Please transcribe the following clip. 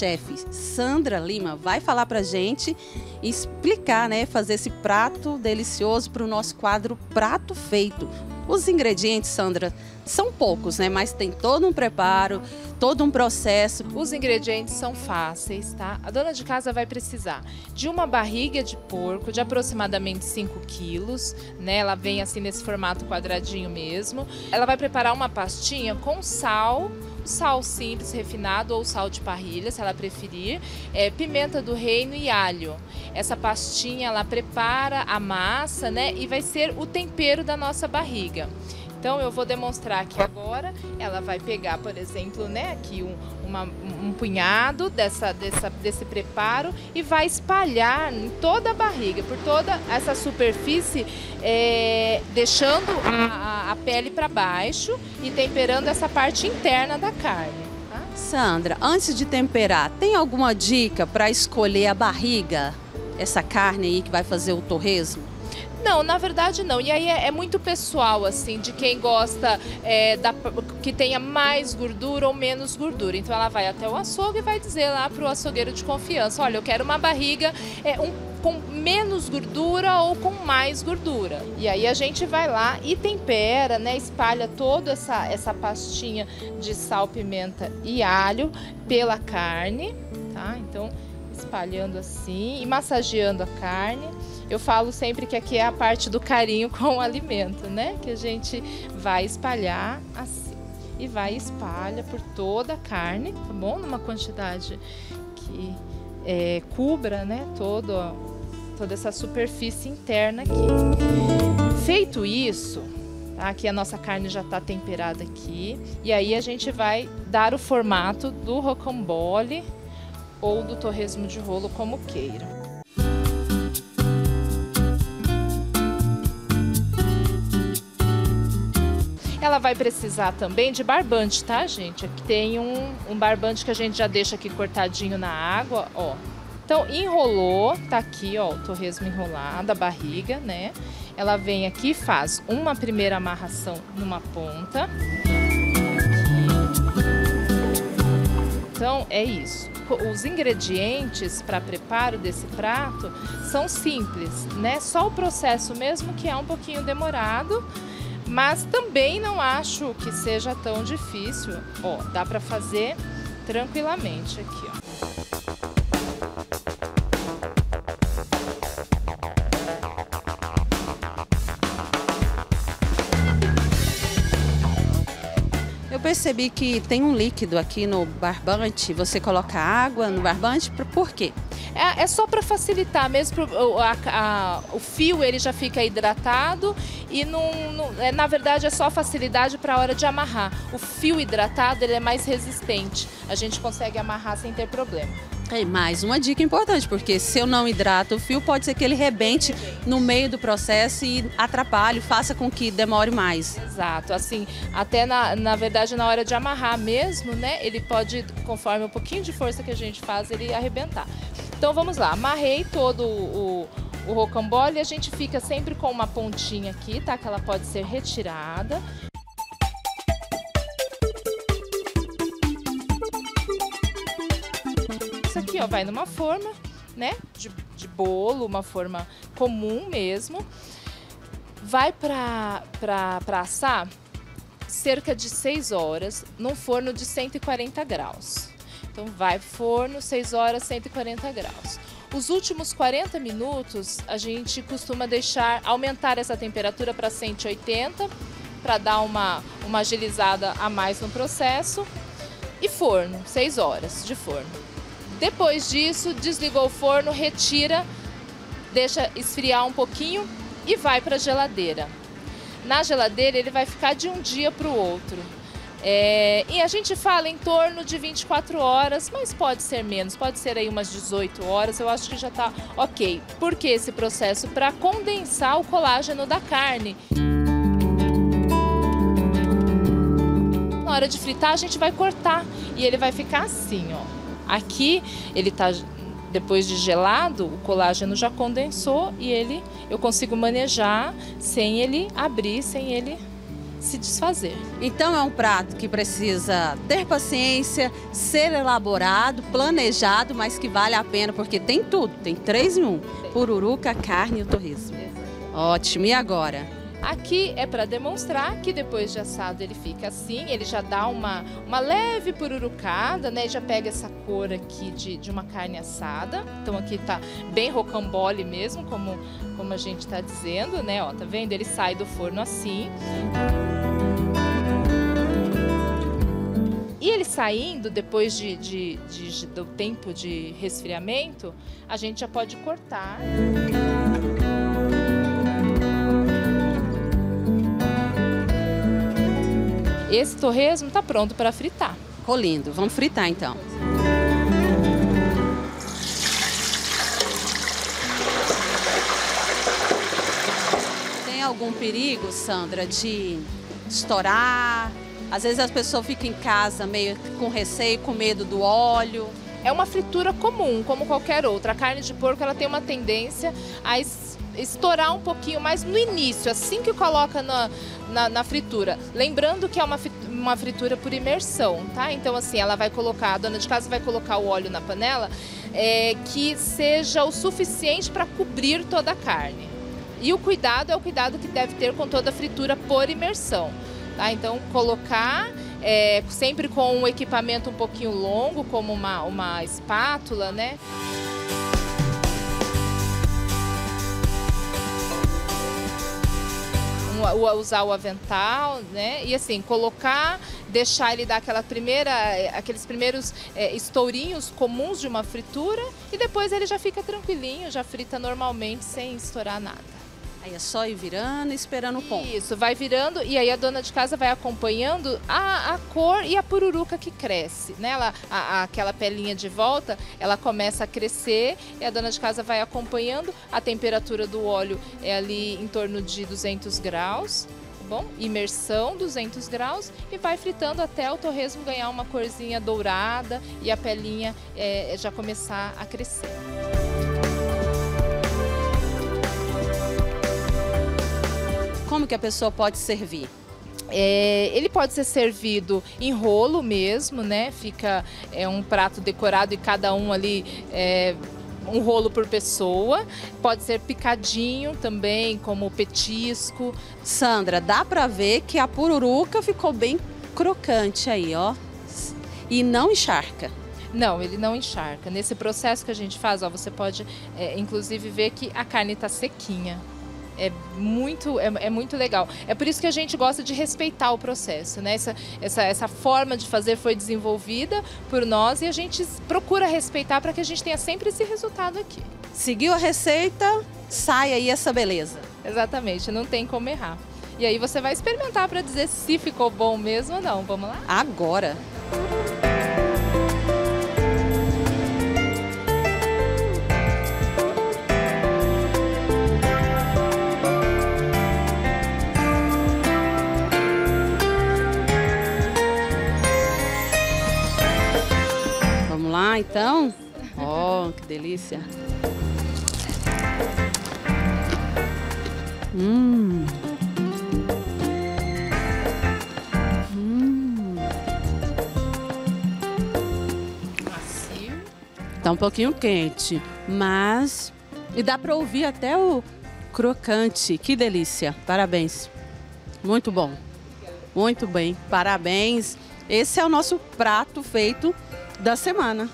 chefe Sandra Lima vai falar pra gente e explicar, né, fazer esse prato delicioso para o nosso quadro Prato Feito. Os ingredientes, Sandra, são poucos, né? Mas tem todo um preparo, todo um processo. Os ingredientes são fáceis, tá? A dona de casa vai precisar de uma barriga de porco de aproximadamente 5 quilos, né? Ela vem assim nesse formato quadradinho mesmo. Ela vai preparar uma pastinha com sal, sal simples, refinado ou sal de parrilha, se ela preferir, pimenta do reino e alho. Essa pastinha, ela prepara a massa, né? E vai ser o tempero da nossa barriga. Então eu vou demonstrar aqui agora. Ela vai pegar, por exemplo, né, aqui um punhado desse preparo e vai espalhar em toda a barriga, por toda essa superfície, deixando a pele para baixo e temperando essa parte interna da carne. Tá? Sandra, antes de temperar, tem alguma dica para escolher a barriga, essa carne aí que vai fazer o torresmo? Não, na verdade não. E aí é muito pessoal, assim, de quem gosta que tenha mais gordura ou menos gordura. Então ela vai até o açougue e vai dizer lá pro açougueiro de confiança: olha, eu quero uma barriga com menos gordura ou com mais gordura. E aí a gente vai lá e tempera, né? Espalha toda essa pastinha de sal, pimenta e alho pela carne, tá? Então espalhando assim e massageando a carne. Eu falo sempre que aqui é a parte do carinho com o alimento, né? Que a gente vai espalhar assim. E vai espalha por toda a carne, tá bom? Numa quantidade que cubra, né, toda essa superfície interna aqui. Feito isso, tá? Aqui a nossa carne já tá temperada aqui. E aí a gente vai dar o formato do rocambole ou do torresmo de rolo, como queira. Ela vai precisar também de barbante, tá, gente? Aqui tem um barbante que a gente já deixa aqui cortadinho na água, ó. Então, enrolou, tá aqui, ó, o torresmo enrolado, a barriga, né? Ela vem aqui e faz uma primeira amarração numa ponta. Então, é isso. Os ingredientes para preparo desse prato são simples, né? Só o processo mesmo que é um pouquinho demorado. Mas também não acho que seja tão difícil. Ó, dá para fazer tranquilamente aqui, ó. Eu percebi que tem um líquido aqui no barbante. Você coloca água no barbante, por quê? É só para facilitar mesmo, o fio ele já fica hidratado e na verdade é só facilidade para a hora de amarrar. O fio hidratado ele é mais resistente, a gente consegue amarrar sem ter problema. E mais uma dica importante, porque se eu não hidrato o fio, pode ser que ele rebente no meio do processo e atrapalhe, faça com que demore mais. Exato, assim, até na verdade na hora de amarrar mesmo, né, ele pode, conforme um pouquinho de força que a gente faz, ele arrebentar. Então vamos lá, amarrei todo o rocambole, a gente fica sempre com uma pontinha aqui, tá, que ela pode ser retirada. Isso aqui, ó, vai numa forma, né, de bolo, uma forma comum mesmo. Vai pra assar cerca de 6 horas num forno de 140 graus. Então vai forno, 6 horas, 140 graus. Os últimos 40 minutos a gente costuma deixar aumentar essa temperatura para 180, para dar uma agilizada a mais no processo. E forno, 6 horas de forno. Depois disso, desligou o forno, retira, deixa esfriar um pouquinho e vai para a geladeira. Na geladeira ele vai ficar de um dia para o outro. E a gente fala em torno de 24 horas, mas pode ser menos, pode ser aí umas 18 horas, eu acho que já está ok. Por que esse processo? Para condensar o colágeno da carne. Na hora de fritar a gente vai cortar e ele vai ficar assim, ó. Aqui, ele tá, depois de gelado, o colágeno já condensou e eu consigo manejar sem ele abrir, sem ele se desfazer. Então é um prato que precisa ter paciência, ser elaborado, planejado, mas que vale a pena porque tem tudo, tem 3 em 1. Pururuca, carne e o torresmo. Ótimo, e agora? Aqui é para demonstrar que depois de assado ele fica assim, ele já dá uma leve pururucada, né? Já pega essa cor aqui de uma carne assada. Então aqui tá bem rocambole mesmo, como a gente tá dizendo, né? Ó, tá vendo? Ele sai do forno assim. E ele saindo, depois do tempo de resfriamento, a gente já pode cortar. Esse torresmo está pronto para fritar. Ficou lindo. Vamos fritar, então. Tem algum perigo, Sandra, de estourar? Às vezes as pessoas ficam em casa meio com receio, com medo do óleo. É uma fritura comum, como qualquer outra. A carne de porco ela tem uma tendência a estourar um pouquinho mais no início, assim que coloca na fritura. Lembrando que é uma fritura por imersão, tá? Então, assim, ela vai colocar, a dona de casa vai colocar o óleo na panela que seja o suficiente para cobrir toda a carne. E o cuidado é o cuidado que deve ter com toda a fritura por imersão, tá? Então, colocar... sempre com um equipamento um pouquinho longo, como uma espátula, né? Usar o avental, né? E assim, colocar, deixar ele dar aqueles primeiros estourinhos comuns de uma fritura e depois ele já fica tranquilinho, já frita normalmente, sem estourar nada. Aí é só ir virando e esperando o ponto. Isso, vai virando e aí a dona de casa vai acompanhando a cor e a pururuca que cresce, né? Aquela pelinha de volta, ela começa a crescer e a dona de casa vai acompanhando. A temperatura do óleo é ali em torno de 200 graus, tá bom? Imersão, 200 graus e vai fritando até o torresmo ganhar uma corzinha dourada e a pelinha já começar a crescer. Como que a pessoa pode servir? Ele pode ser servido em rolo mesmo, né? Fica um prato decorado e cada um ali um rolo por pessoa. Pode ser picadinho também, como petisco. Sandra, dá pra ver que a pururuca ficou bem crocante aí, ó. E não encharca. Não, ele não encharca. Nesse processo que a gente faz, ó, você pode inclusive ver que a carne tá sequinha. É muito legal. É por isso que a gente gosta de respeitar o processo, né? Essa forma de fazer foi desenvolvida por nós e a gente procura respeitar para que a gente tenha sempre esse resultado aqui. Seguiu a receita, sai aí essa beleza. Exatamente, não tem como errar. E aí você vai experimentar para dizer se ficou bom mesmo ou não. Vamos lá? Agora! Então, ó, que delícia. Macio. Tá um pouquinho quente, mas e dá para ouvir até o crocante. Que delícia. Parabéns. Muito bom. Muito bem. Parabéns. Esse é o nosso prato feito da semana.